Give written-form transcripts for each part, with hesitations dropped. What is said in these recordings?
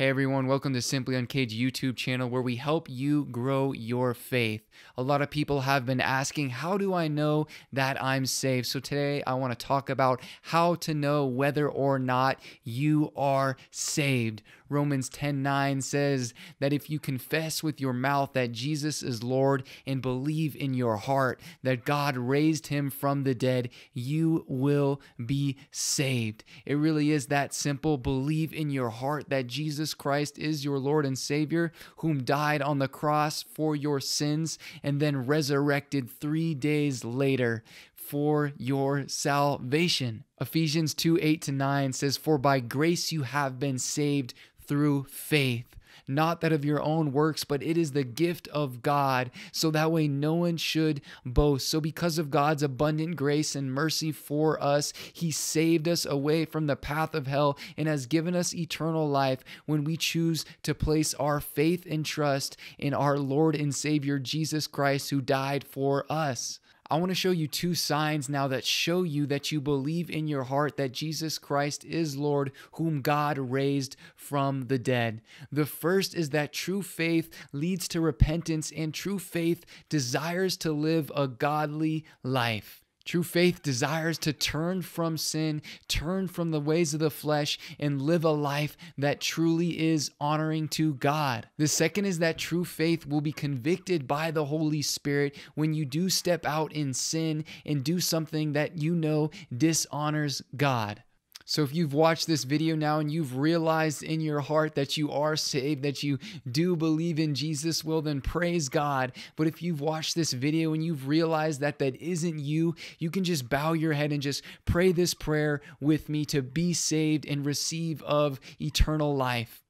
Hey everyone, welcome to Simply Uncaged YouTube channel where we help you grow your faith. A lot of people have been asking, how do I know that I'm saved? So today I want to talk about how to know whether or not you are saved. Romans 10:9 says that if you confess with your mouth that Jesus is Lord and believe in your heart that God raised him from the dead, you will be saved. It really is that simple. Believe in your heart that Jesus Christ is your Lord and Savior, whom died on the cross for your sins and then resurrected 3 days later for your salvation. Ephesians 2:8-9 says, "For by grace you have been saved through faith, not that of your own works, but it is the gift of God, so that way no one should boast." So because of God's abundant grace and mercy for us, he saved us away from the path of hell and has given us eternal life when we choose to place our faith and trust in our Lord and Savior, Jesus Christ, who died for us. I want to show you two signs now that show you that you believe in your heart that Jesus Christ is Lord, whom God raised from the dead. The first is that true faith leads to repentance, and true faith desires to live a godly life. True faith desires to turn from sin, turn from the ways of the flesh, and live a life that truly is honoring to God. The second is that true faith will be convicted by the Holy Spirit when you do step out in sin and do something that you know dishonors God. So if you've watched this video now and you've realized in your heart that you are saved, that you do believe in Jesus, well then praise God. But if you've watched this video and you've realized that that isn't you, you can just bow your head and just pray this prayer with me to be saved and receive of eternal life.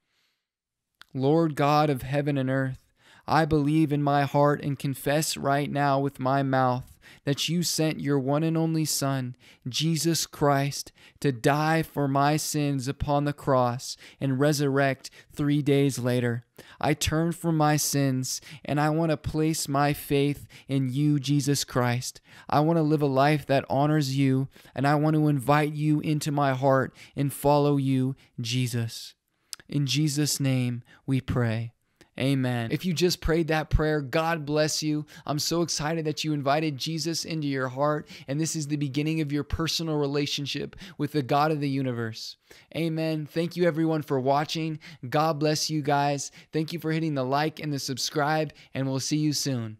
Lord God of heaven and earth, I believe in my heart and confess right now with my mouth that you sent your one and only Son, Jesus Christ, to die for my sins upon the cross and resurrect 3 days later. I turn from my sins and I want to place my faith in you, Jesus Christ. I want to live a life that honors you, and I want to invite you into my heart and follow you, Jesus. In Jesus' name we pray. Amen. If you just prayed that prayer, God bless you. I'm so excited that you invited Jesus into your heart, and this is the beginning of your personal relationship with the God of the universe. Amen. Thank you everyone for watching. God bless you guys. Thank you for hitting the like and the subscribe, and we'll see you soon.